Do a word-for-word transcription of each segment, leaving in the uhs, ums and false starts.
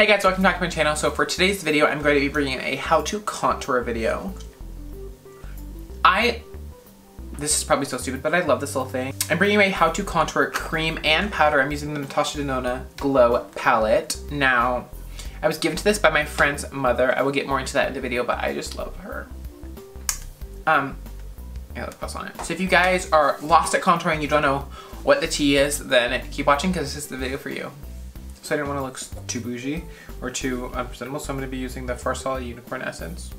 Hey guys, welcome back to my channel. So for today's video, I'm going to be bringing a how to contour video. I, this is probably so stupid, but I love this little thing. I'm bringing you a how to contour cream and powder. I'm using the Natasha Denona Glow Palette. Now, I was given to this by my friend's mother. I will get more into that in the video, but I just love her. Um, yeah, let's press on it. So if you guys are lost at contouring, you don't know what the tea is, then keep watching because this is the video for you. So I didn't want to look too bougie or too unpresentable, so I'm going to be using the Farsali Unicorn Essence.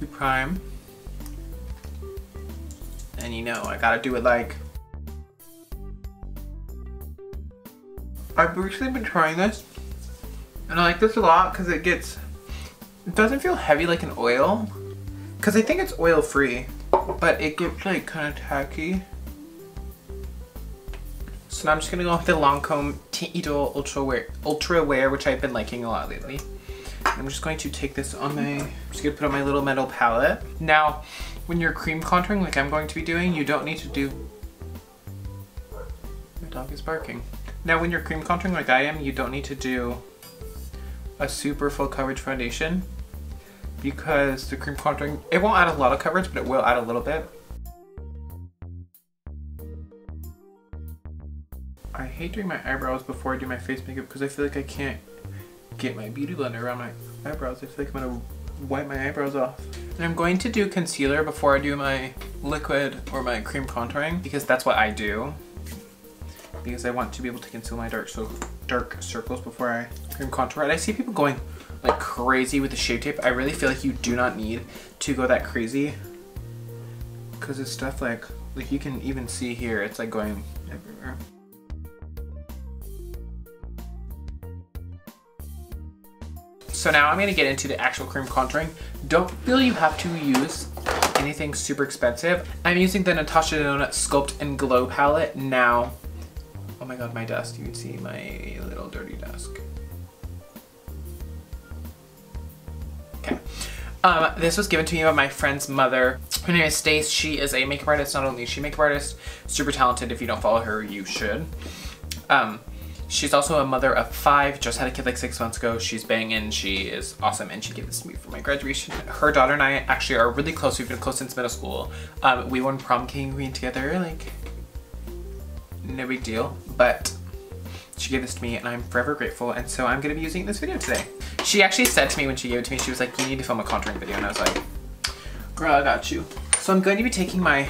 You prime. And you know, I gotta do it like... I've recently been trying this, and I like this a lot because it gets... It doesn't feel heavy like an oil, because I think it's oil-free, but it gets like kind of tacky. So now I'm just gonna go with the Lancome Teint Idole Ultra Wear, Ultra Wear, which I've been liking a lot lately. I'm just going to take this on my, I'm just gonna put on my little metal palette. Now, when you're cream contouring, like I'm going to be doing, you don't need to do, my dog is barking. Now, when you're cream contouring like I am, you don't need to do a super full coverage foundation because the cream contouring, it won't add a lot of coverage, but it will add a little bit. I hate doing my eyebrows before I do my face makeup because I feel like I can't get my Beauty Blender around my eyebrows. I feel like I'm gonna wipe my eyebrows off. And I'm going to do concealer before I do my liquid or my cream contouring because that's what I do. Because I want to be able to conceal my dark, so dark circles before I cream contour. And I see people going like crazy with the Shape Tape. I really feel like you do not need to go that crazy because it's stuff like, like you can even see here, it's like going everywhere. So now I'm gonna get into the actual cream contouring. Don't feel you have to use anything super expensive. I'm using the Natasha Denona Sculpt and Glow Palette now. Oh my God, my dust, you can see my little dirty desk. Okay, um, this was given to me by my friend's mother. Her name is Stace, she is a makeup artist. Not only is she a makeup artist, super talented. If you don't follow her, you should. Um, She's also a mother of five, just had a kid like six months ago. She's banging, she is awesome, and she gave this to me for my graduation. Her daughter and I actually are really close. We've been close since middle school. Um, we won prom king and queen together, like, no big deal. But she gave this to me and I'm forever grateful, and so I'm gonna be using it in this video today. She actually said to me when she gave it to me, she was like, you need to film a contouring video, and I was like, girl, I got you. So I'm going to be taking my,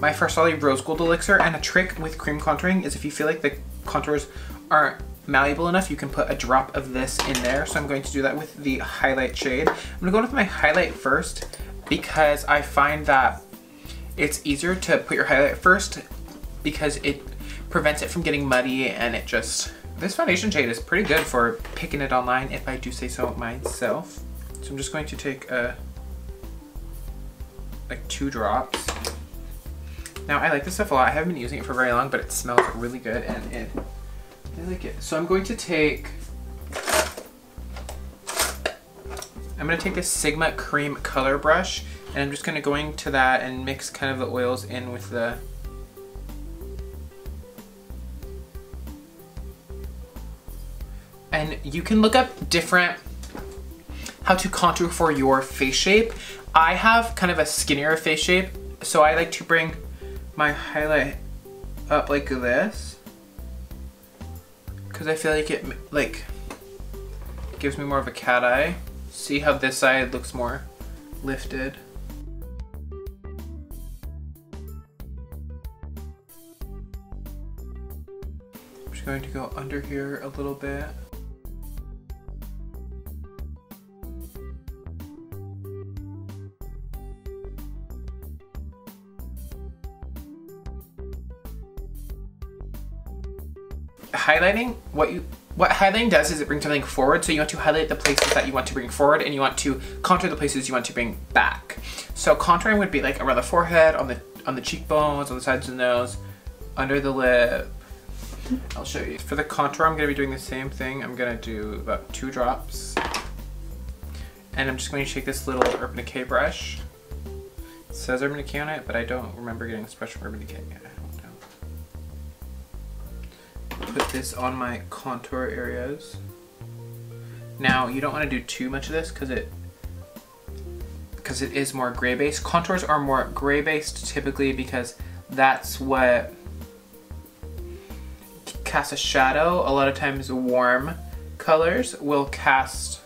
my Farsali Rose Gold Elixir, and a trick with cream contouring is if you feel like the contours aren't malleable enough, you can put a drop of this in there. So I'm going to do that with the highlight shade. I'm gonna go with my highlight first because I find that it's easier to put your highlight first because it prevents it from getting muddy, and it just, this foundation shade is pretty good for picking it online, if I do say so myself. So I'm just going to take a, like two drops. Now, I like this stuff a lot. I haven't been using it for very long, but it smells really good, and it, I like it. So I'm going to take, I'm gonna take this Sigma cream color brush, and I'm just gonna go into that and mix kind of the oils in with the, and you can look up different, how to contour for your face shape. I have kind of a skinnier face shape, so I like to bring my highlight up like this because I feel like it like gives me more of a cat eye. See how this side looks more lifted. I'm just going to go under here a little bit. Highlighting, what you what highlighting does is it brings something forward, so you want to highlight the places that you want to bring forward, and you want to contour the places you want to bring back. So contouring would be like around the forehead, on the on the cheekbones, on the sides of the nose, under the lip. I'll show you. For the contour, I'm gonna be doing the same thing. I'm gonna do about two drops, and I'm just going to take this little Urban Decay brush. It says Urban Decay on it, but I don't remember getting this brush from Urban Decay yet. put this on my contour areas. Now, you don't want to do too much of this because it because it is more gray based. Contours are more gray based typically because that's what casts a shadow. A lot of times warm colors will cast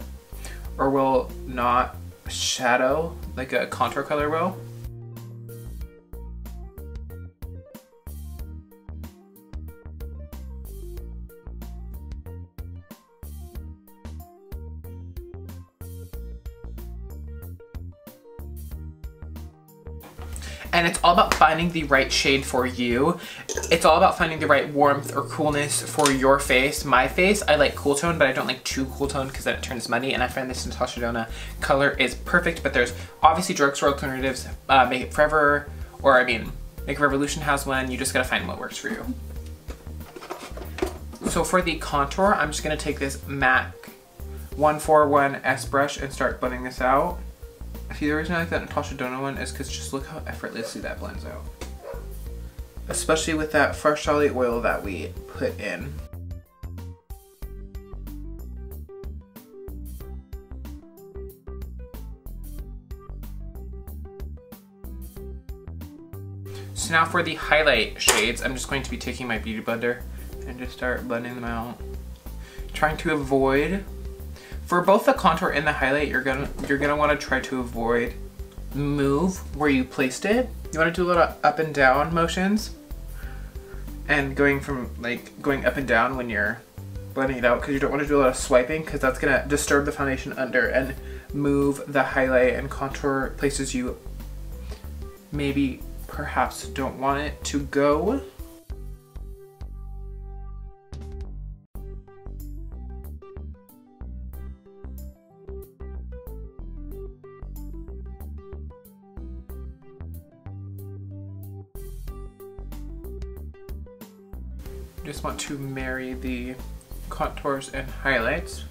or will not shadow like a contour color will. And it's all about finding the right shade for you. It's all about finding the right warmth or coolness for your face. My face, I like cool tone, but I don't like too cool tone because then it turns muddy. And I find this Natasha Denona color is perfect, but there's obviously drugstore alternatives. Uh, Makeup Forever, or I mean, Makeup Revolution has one. You just gotta find what works for you. So for the contour, I'm just gonna take this MAC one forty-one S brush and start blending this out. See, the reason I like that Natasha Denona one is because just look how effortlessly that blends out. Especially with that Farsali oil that we put in. So now for the highlight shades, I'm just going to be taking my Beauty Blender and just start blending them out. Trying to avoid... For both the contour and the highlight, you're gonna you're gonna want to try to avoid move where you placed it. You want to do a little up and down motions, and going from like going up and down when you're blending it out, because you don't want to do a lot of swiping, because that's gonna disturb the foundation under and move the highlight and contour places you maybe perhaps don't want it to go. Just want to marry the contours and highlights.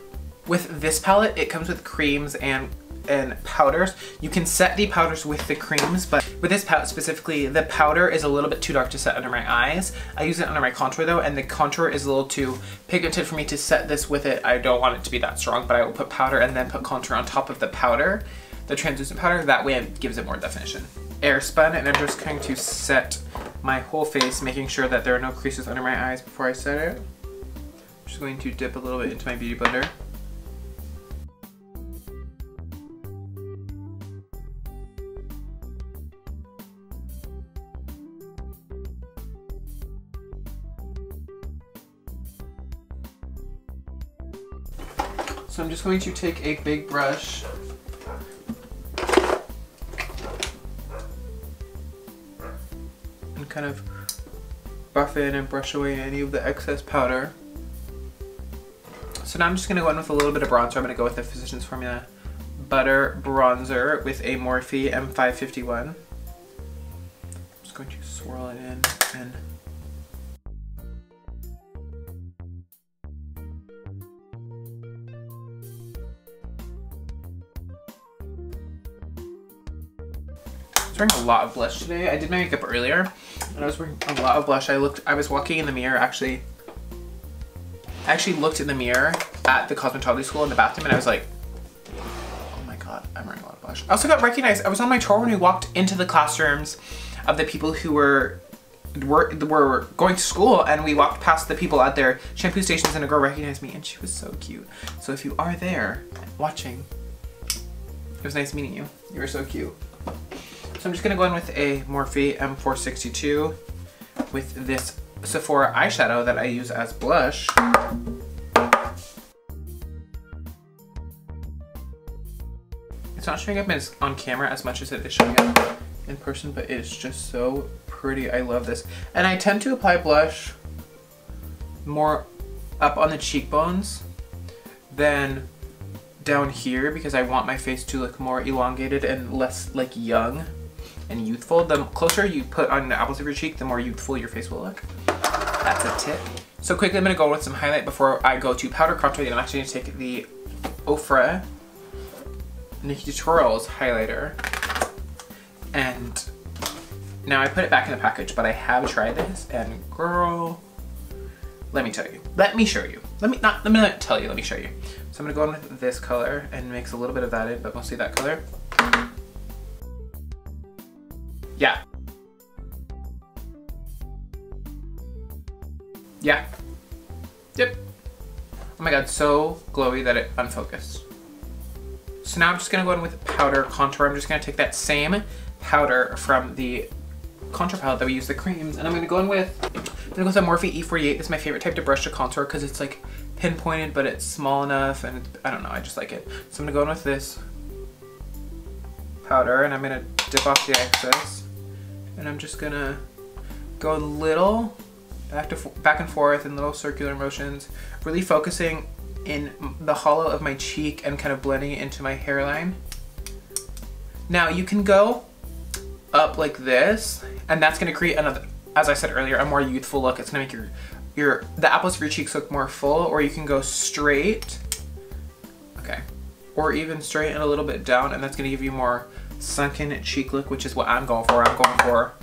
With this palette, it comes with creams and and powders. You can set the powders with the creams, but with this palette specifically, the powder is a little bit too dark to set under my eyes. I use it under my contour though, and the contour is a little too pigmented for me to set this with it. I don't want it to be that strong, but I will put powder and then put contour on top of the powder, the translucent powder, that way it gives it more definition. Airspun, and I'm just going to set my whole face, making sure that there are no creases under my eyes before I set it. I'm just going to dip a little bit into my Beauty Blender. So I'm just going to take a big brush and kind of buff in and brush away any of the excess powder. So now I'm just going to go in with a little bit of bronzer. I'm going to go with the Physicians Formula Butter Bronzer with a Morphe M five fifty-one. I'm just going to swirl it in and I was wearing a lot of blush today. I did my makeup earlier, and I was wearing a lot of blush. I looked, I was walking in the mirror, actually. I actually looked in the mirror at the cosmetology school in the bathroom, and I was like, oh my God, I'm wearing a lot of blush. I also got recognized. I was on my tour when we walked into the classrooms of the people who were, were, were going to school, and we walked past the people at their shampoo stations, and a girl recognized me, and she was so cute. So if you are there watching, it was nice meeting you. You were so cute. So I'm just gonna go in with a Morphe M four sixty-two with this Sephora eyeshadow that I use as blush. It's not showing up as on camera as much as it is showing up in person, but it's just so pretty. I love this. And I tend to apply blush more up on the cheekbones than down here because I want my face to look more elongated and less like young and youthful. The closer you put on the apples of your cheek, the more youthful your face will look. That's a tip. So quickly, I'm gonna go with some highlight before I go to powder contour. Then I'm actually gonna take the Ofra Nikki Tutorials highlighter. And now I put it back in the package, but I have tried this and girl, Let me tell you. Let me show you. Let me not, let me not tell you, let me show you. So I'm gonna go on with this color and mix a little bit of that in, but mostly that color. Yeah. Yeah. Yep. Oh my god, so glowy that it unfocused. So now I'm just gonna go in with powder contour. I'm just gonna take that same powder from the contour palette that we used the creams, and I'm gonna go in with, I'm gonna go with the Morphe E forty-eight. This is my favorite type to brush to contour because it's like pinpointed, but it's small enough, and I don't know, I just like it. So I'm gonna go in with this powder, and I'm gonna dip off the excess, and I'm just gonna go a little back to back and forth in little circular motions, really focusing in the hollow of my cheek and kind of blending it into my hairline. Now you can go up like this, and that's gonna create another, as I said earlier, a more youthful look. It's gonna make your, your the apples of your cheeks look more full, or you can go straight, okay, or even straight and a little bit down, and that's gonna give you more sunken cheek look, which is what I'm going for. I'm going for,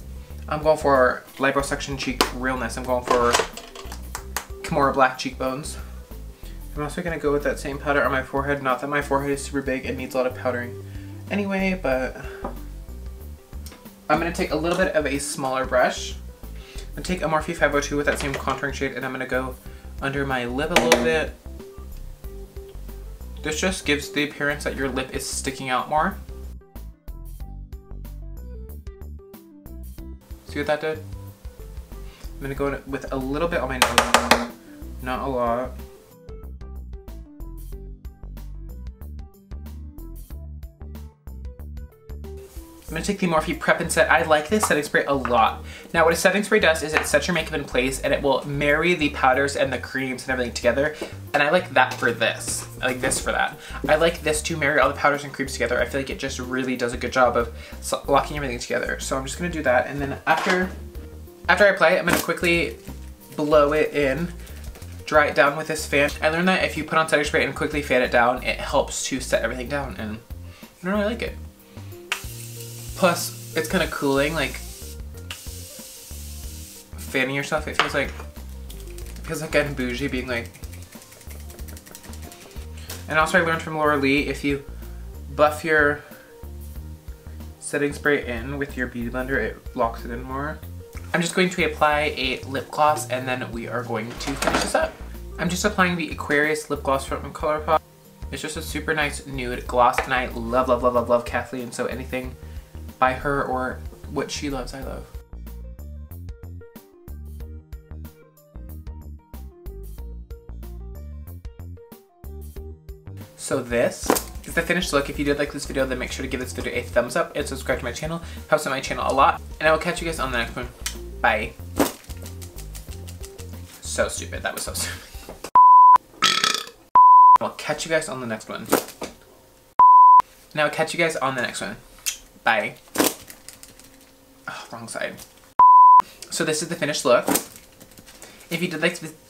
I'm going for liposuction cheek realness. I'm going for Kimura Black cheekbones. I'm also gonna go with that same powder on my forehead. Not that my forehead is super big, it needs a lot of powdering anyway, but I'm gonna take a little bit of a smaller brush. I'm gonna take a Morphe five oh two with that same contouring shade, and I'm gonna go under my lip a little bit. This just gives the appearance that your lip is sticking out more. See what that did? I'm gonna go with a little bit on my nose, not a lot. I'm gonna take the Morphe Prep and Set. I like this setting spray a lot. Now what a setting spray does is it sets your makeup in place, and it will marry the powders and the creams and everything together. And I like that for this. I like this for that. I like this to marry all the powders and creams together. I feel like it just really does a good job of locking everything together. So I'm just gonna do that. And then after, after I apply it, I'm gonna quickly blow it in, dry it down with this fan. I learned that if you put on setting spray and quickly fan it down, it helps to set everything down, and I don't really like it. Plus, it's kind of cooling, like fanning yourself. It feels like, it feels like I'm bougie being like. And also I learned from Laura Lee, if you buff your setting spray in with your Beauty Blender, it locks it in more. I'm just going to apply a lip gloss, and then we are going to finish this up. I'm just applying the Aquarius lip gloss from ColourPop. It's just a super nice nude gloss, and I love, love, love, love, love Kathleen, so anything by her or what she loves, I love. So this is the finished look. If you did like this video, then make sure to give this video a thumbs up and subscribe to my channel. It helps out my channel a lot. And I will catch you guys on the next one. Bye. So stupid. That was so stupid. I'll catch you guys on the next one. And I will catch you guys on the next one. Bye. Oh, wrong side. So this is the finished look. If you did like this